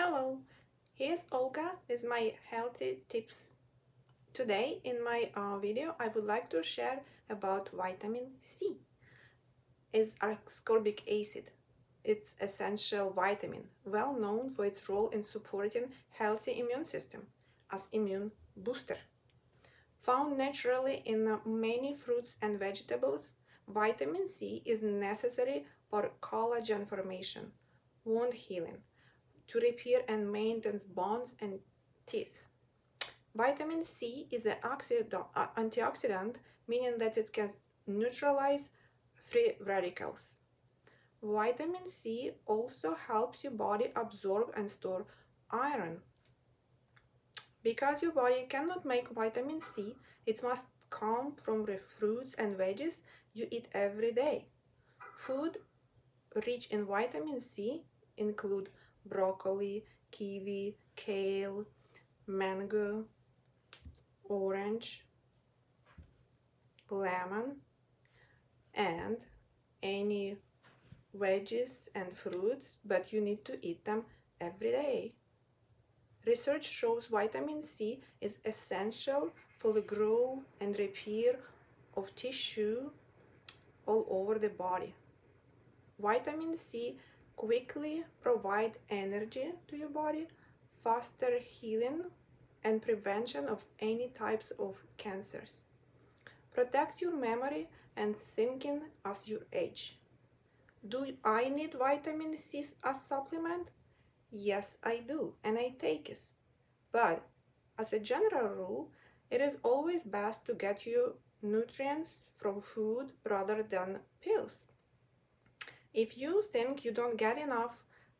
Hello, here's Olga with my healthy tips. Today in my video I would like to share about vitamin C. It's ascorbic acid. It's essential vitamin, well known for its role in supporting healthy immune system as immune booster. Found naturally in many fruits and vegetables, vitamin C is necessary for collagen formation, wound healing, to repair and maintain bones and teeth. Vitamin C is an antioxidant, meaning that it can neutralize free radicals. Vitamin C also helps your body absorb and store iron. Because your body cannot make vitamin C, it must come from the fruits and veggies you eat every day. Food rich in vitamin C include broccoli, kiwi, kale, mango, orange, lemon, and any veggies and fruits, but you need to eat them every day. Research shows vitamin C is essential for the growth and repair of tissue all over the body. Vitamin C quickly provide energy to your body, faster healing and prevention of any types of cancers. Protect your memory and thinking as you age. Do I need vitamin C as supplement? Yes, I do, and I take it. But as a general rule, it is always best to get your nutrients from food rather than pills. If you think you don't get enough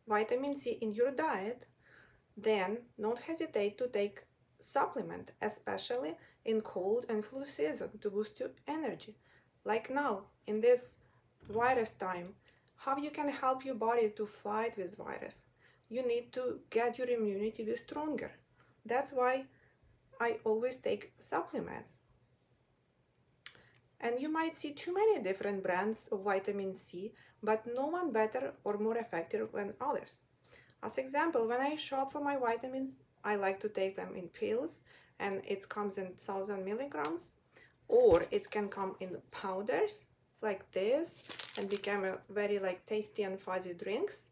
vitamin C in your diet, then don't hesitate to take supplement, especially in cold and flu season, to boost your energy. Like now, in this virus time, how you can help your body to fight with virus? You need to get your immunity be stronger. That's why I always take supplements. And you might see too many different brands of vitamin C, but no one better or more effective than others. As example, when I shop for my vitamins, I like to take them in pills, and it comes in 1000 milligrams, or it can come in powders like this and become a very tasty and fuzzy drinks.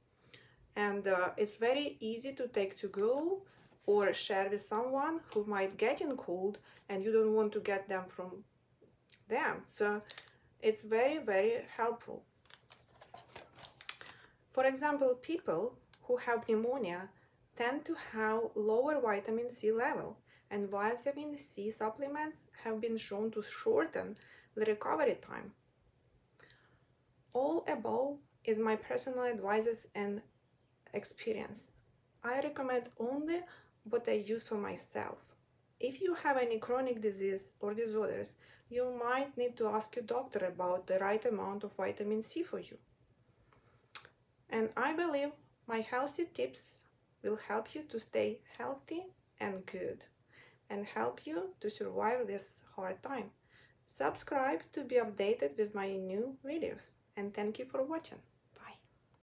And it's very easy to take to go or share with someone who might get in cold and you don't want to get them from them. So it's very, very helpful. For example, people who have pneumonia tend to have lower vitamin C level, and vitamin C supplements have been shown to shorten the recovery time. All above is my personal advices and experience. I recommend only what I use for myself. If you have any chronic disease or disorders, you might need to ask your doctor about the right amount of vitamin C for you. And I believe my healthy tips will help you to stay healthy and good, and help you to survive this hard time. Subscribe to be updated with my new videos, and thank you for watching.